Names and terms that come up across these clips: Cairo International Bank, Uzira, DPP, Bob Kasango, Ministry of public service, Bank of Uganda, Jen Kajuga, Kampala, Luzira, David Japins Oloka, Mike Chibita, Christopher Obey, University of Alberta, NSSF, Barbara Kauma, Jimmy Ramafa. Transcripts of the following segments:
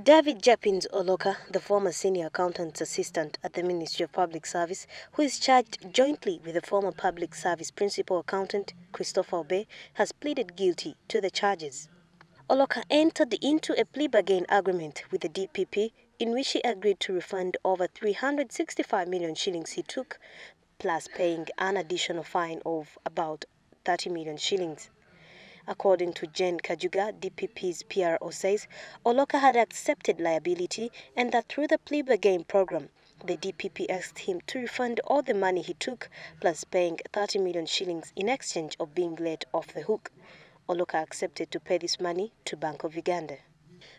David Japins Oloka, the former senior accountant's assistant at the Ministry of Public Service, who is charged jointly with the former public service principal accountant, Christopher Obey, has pleaded guilty to the charges. Oloka entered into a plea bargain agreement with the DPP in which he agreed to refund over 365 million shillings he took, plus paying an additional fine of about 30 million shillings. According to Jen Kajuga, DPP's PRO says Oloka had accepted liability and that through the plea bargain program, the DPP asked him to refund all the money he took, plus paying 30 million shillings in exchange of being let off the hook. Oloka accepted to pay this money to Bank of Uganda.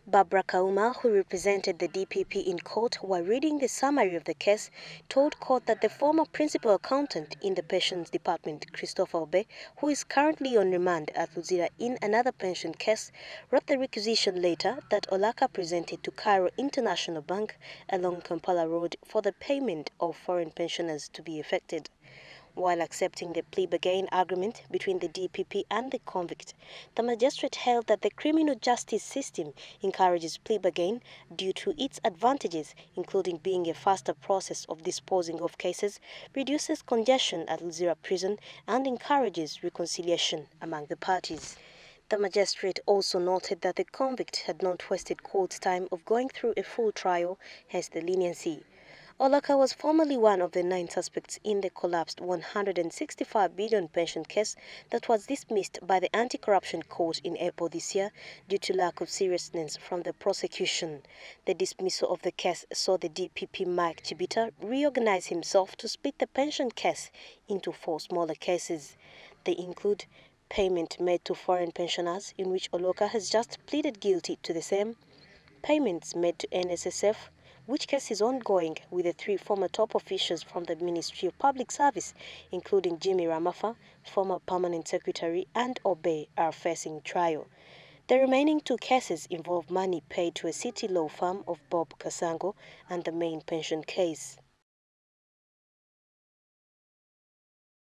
Barbara Kauma, who represented the DPP in court while reading the summary of the case, told court that the former principal accountant in the pensions department, Christopher Obey, who is currently on remand at Uzira in another pension case, wrote the requisition letter that Oloka presented to Cairo International Bank along Kampala Road for the payment of foreign pensioners to be affected. While accepting the plea bargain agreement between the DPP and the convict, the magistrate held that the criminal justice system encourages plea bargain due to its advantages, including being a faster process of disposing of cases, reduces congestion at Luzira prison, and encourages reconciliation among the parties. The magistrate also noted that the convict had not wasted court's time of going through a full trial, hence the leniency. Oloka was formerly one of the 9 suspects in the collapsed $165 billion pension case that was dismissed by the Anti-Corruption Court in April this year due to lack of seriousness from the prosecution. The dismissal of the case saw the DPP Mike Chibita reorganize himself to split the pension case into 4 smaller cases. They include payment made to foreign pensioners, in which Oloka has just pleaded guilty to the same, payments made to NSSF, which case is ongoing with the 3 former top officials from the Ministry of Public Service, including Jimmy Ramafa, former permanent secretary, and Obey, are facing trial. The remaining 2 cases involve money paid to a city law firm of Bob Kasango and the main pension case.